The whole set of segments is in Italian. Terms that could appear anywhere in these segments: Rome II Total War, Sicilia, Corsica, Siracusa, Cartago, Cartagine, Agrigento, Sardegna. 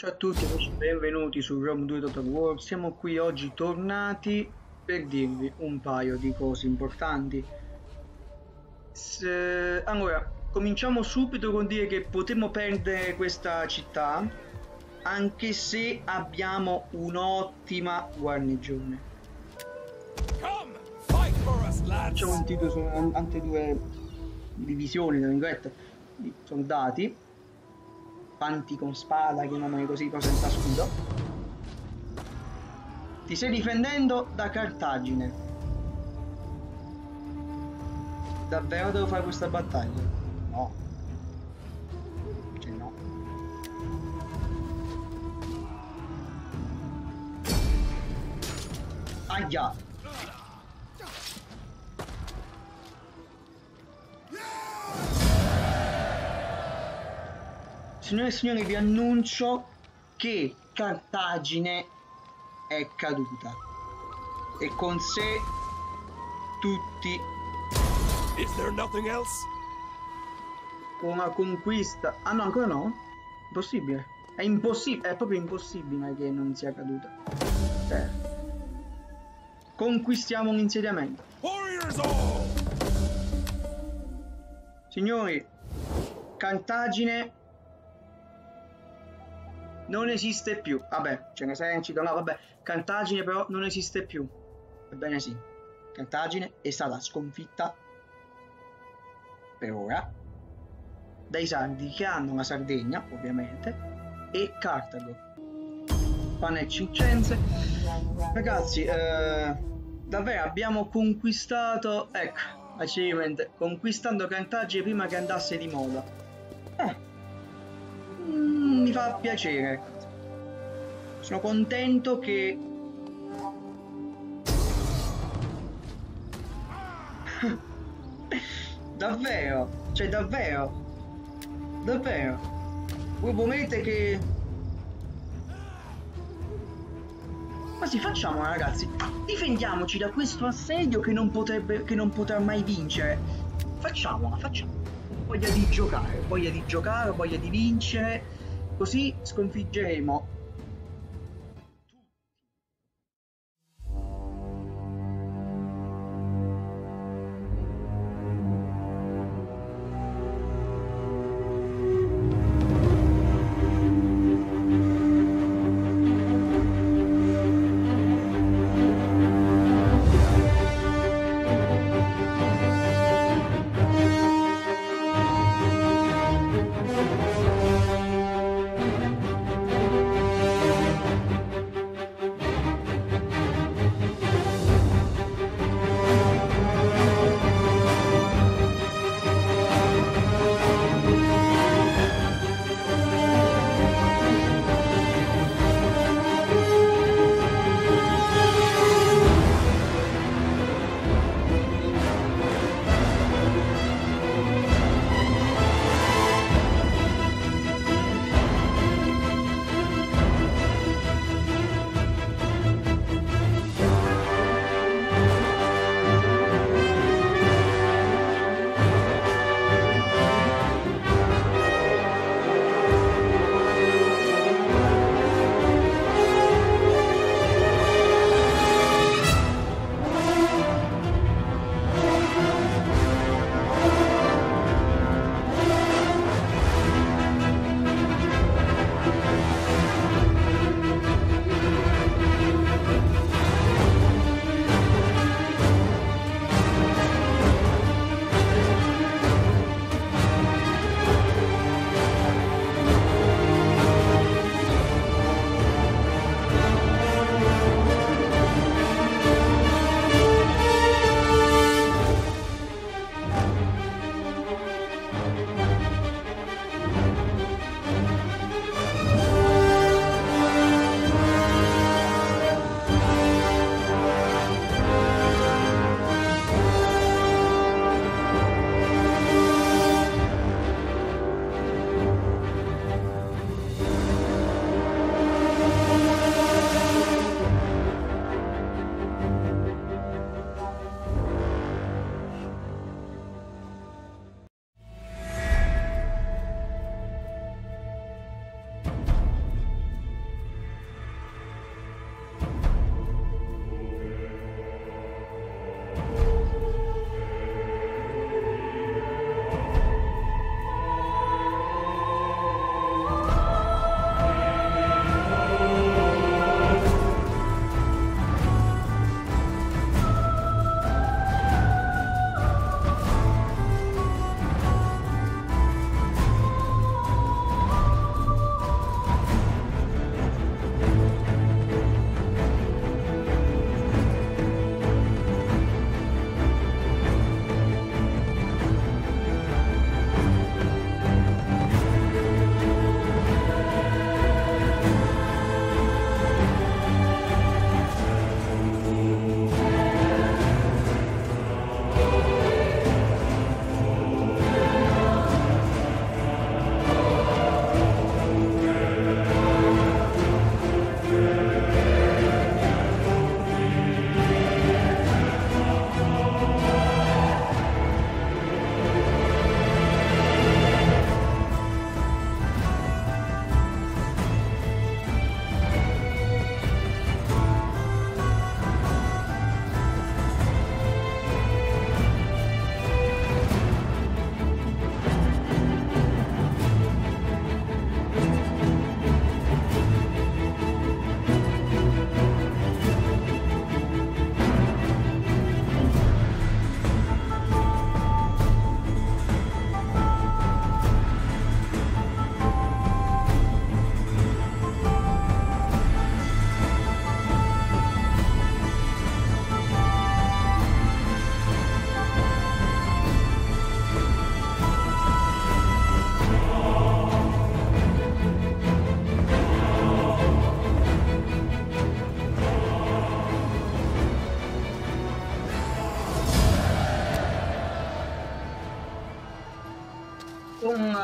Ciao a tutti amici, benvenuti su Rome II Total War. Siamo qui oggi tornati per dirvi un paio di cose importanti. Allora, cominciamo subito con dire che potremmo perdere questa città, anche se abbiamo un'ottima guarnigione. Facciamo un titolo su altre due divisioni, tra virgolette, di soldati. Panti con spada, chiamiamoli così, cosa senza scudo. Ti stai difendendo da Cartagine. Davvero devo fare questa battaglia? No. Cioè no. Aia! Signore e signori, vi annuncio che Cartagine è caduta e con sé tutti. Una conquista. Ah no, ancora no? Impossibile. È impossibile, è proprio impossibile che non sia caduta. Beh. Conquistiamo un insediamento. Signori, Cartagine non esiste più. Vabbè, c'è un esercito, no vabbè. Cartagine però non esiste più. Ebbene sì, Cartagine è stata sconfitta per ora dai Sardi, che hanno la Sardegna ovviamente e Cartago. Pane e cincenze. Ragazzi, davvero abbiamo conquistato, ecco, achievement, conquistando Cartagine prima che andasse di moda. Mi fa piacere, sono contento che davvero, cioè davvero voi promette che, ma sì, facciamo ragazzi, difendiamoci da questo assedio che non potrà mai vincere. Facciamola, voglia di giocare, voglia di vincere. Così sconfiggeremo.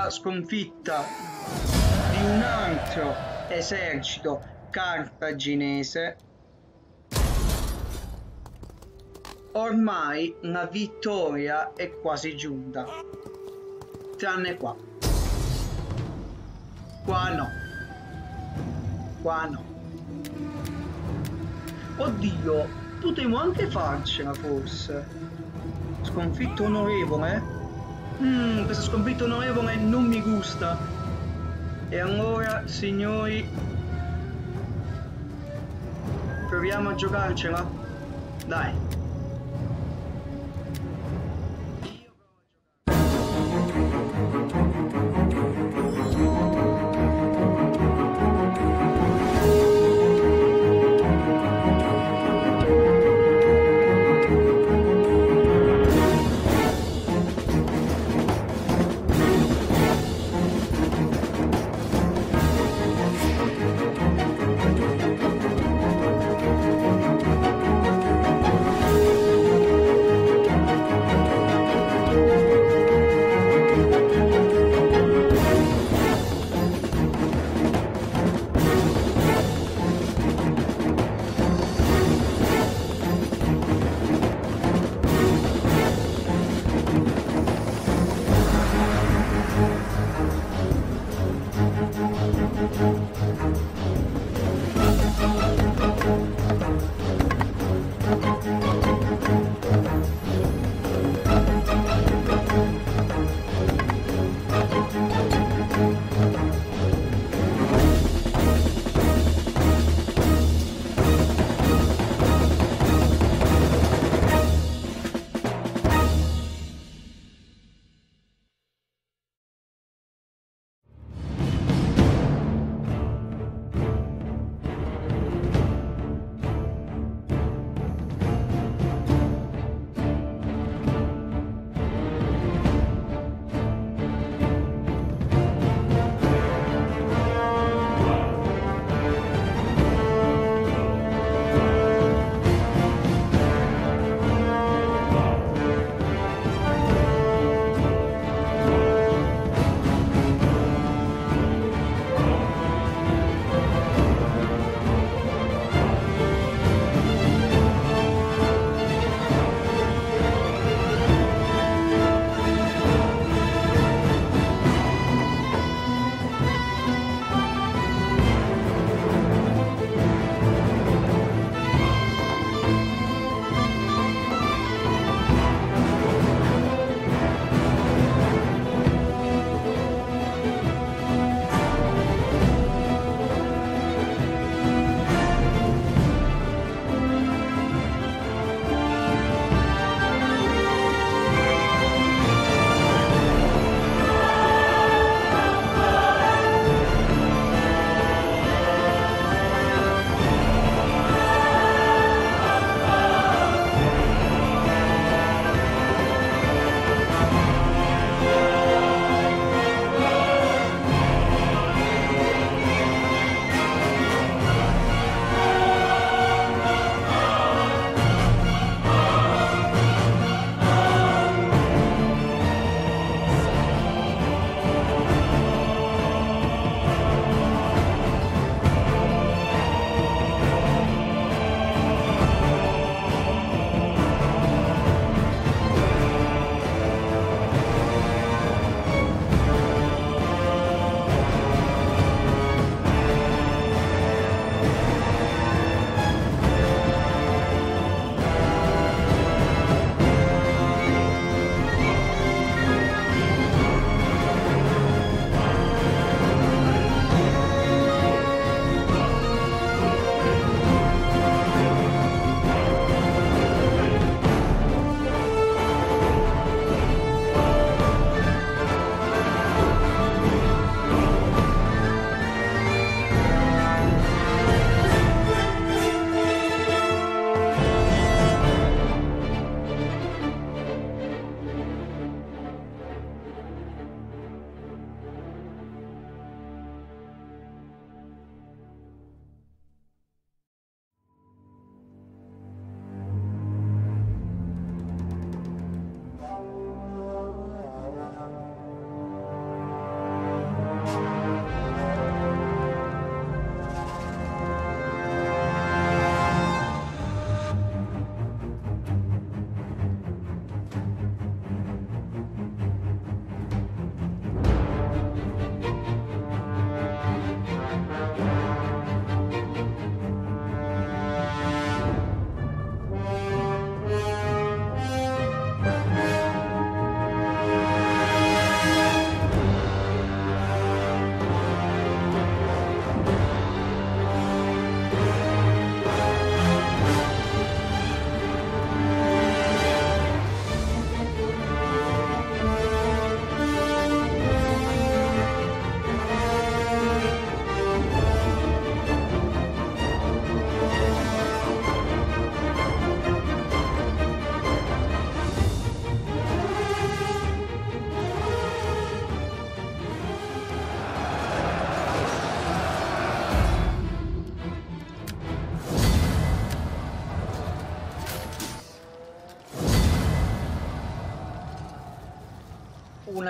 la sconfitta di un altro esercito cartaginese, ormai la vittoria è quasi giunta, tranne qua. Qua no. Qua no. Oddio, potremmo anche farcela forse. Sconfitto onorevole? Questo sconfitto onorevole non mi gusta. E allora, signori, proviamo a giocarcela? Dai.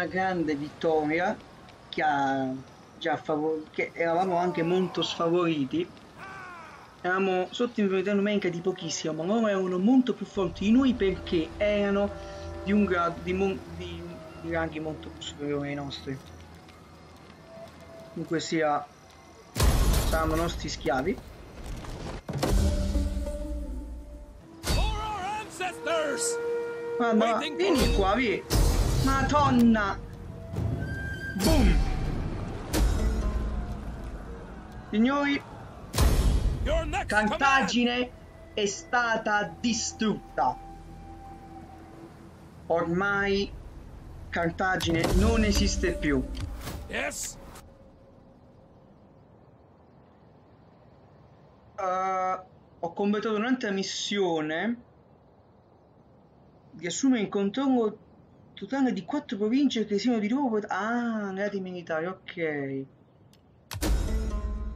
una grande vittoria che ha già favorito, che eravamo anche molto sfavoriti, eravamo sotto inferiorità numerica di pochissimo, ma loro erano molto più forti di noi perché erano di un grado di ranghi molto più superiori ai nostri. Comunque sia, saranno nostri schiavi. Guarda, vieni qua, vieni. Madonna! Boom! Signori, Cartagine è stata distrutta. Ormai Cartagine non esiste più. Yes. Ho completato un'altra missione di assumere in controllo totale di 4 province che siano di loro. Ah, alleati militari, ok.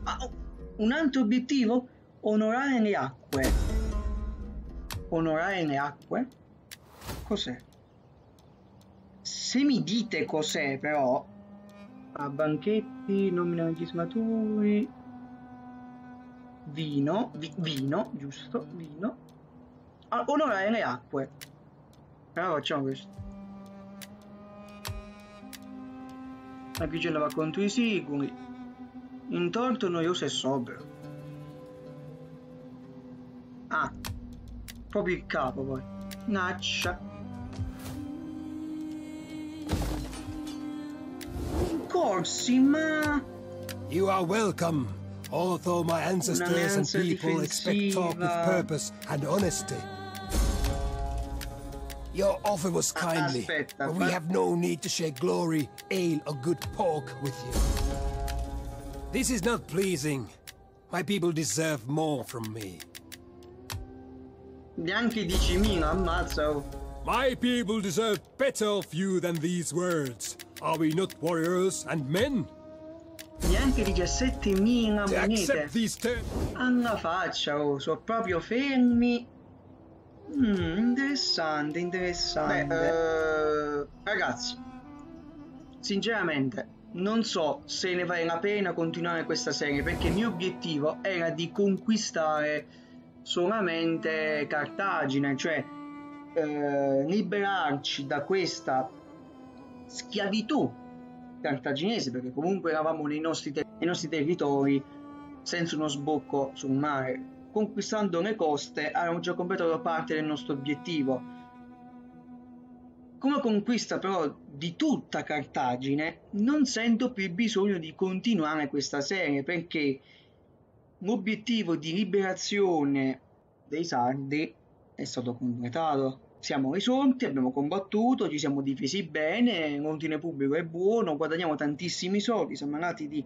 Ah, un altro obiettivo? Onorare le acque. Onorare le acque? Cos'è? Se mi dite cos'è, però. Ah, banchetti, nomina legislatori. Vino, vino, giusto, vino. Ah, onorare le acque. Allora facciamo questo. Agrigento va contro i sicuri. Intorto, noioso e sobrio. Ah, proprio il capo poi. Naccia. Corsi, ma... You are welcome. Although my ancestors and people expect talk with purpose and honesty. Your offer was kindly, but we have no need to share glory, ale or good pork with you. This is not pleasing. My people deserve more from me. Neanche 10.000, ammazzo. My people deserve better of you than these words. Are we not warriors and men? Neanche 17.000 monete. Alla faccia, oh, sono proprio fermi. Interessante, interessante. Beh, ragazzi, sinceramente non so se ne vale la pena continuare questa serie, perché il mio obiettivo era di conquistare solamente Cartagine, cioè liberarci da questa schiavitù cartaginese, perché comunque eravamo nei nostri territori senza uno sbocco sul mare. Conquistando le coste avevamo già completato parte del nostro obiettivo. Come conquista però di tutta Cartagine non sento più bisogno di continuare questa serie, perché l'obiettivo di liberazione dei Sardi è stato completato. Siamo risorti, abbiamo combattuto, ci siamo difesi bene, l'ordine pubblico è buono, guadagniamo tantissimi soldi, siamo andati di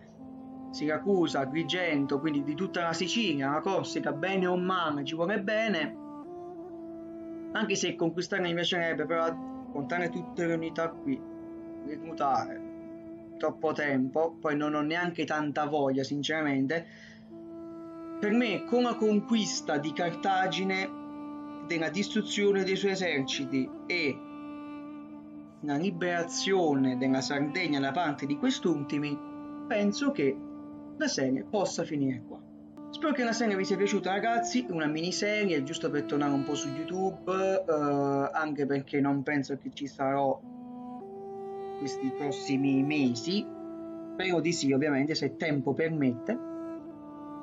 Siracusa, Agrigento, quindi di tutta la Sicilia, la Corsica, bene o male, ci vuole bene. Anche se conquistare mi piacerebbe, però contare tutte le unità qui, reclutare, troppo tempo, poi non ho neanche tanta voglia sinceramente. Per me con la conquista di Cartagine, della distruzione dei suoi eserciti e la liberazione della Sardegna da parte di quest'ultimi, penso che la serie possa finire qua. Spero che la serie vi sia piaciuta, ragazzi, una miniserie giusto per tornare un po' su YouTube, anche perché non penso che ci sarò questi prossimi mesi, spero di sì ovviamente se tempo permette.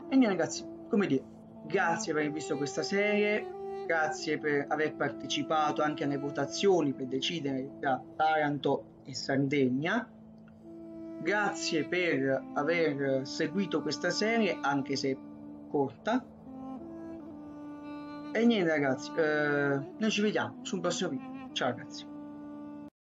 E niente ragazzi, come dire, grazie per aver visto questa serie. Grazie per aver partecipato anche alle votazioni per decidere tra Taranto e Sardegna. Grazie per aver seguito questa serie, anche se corta. E niente ragazzi, noi ci vediamo sul prossimo video. Ciao ragazzi.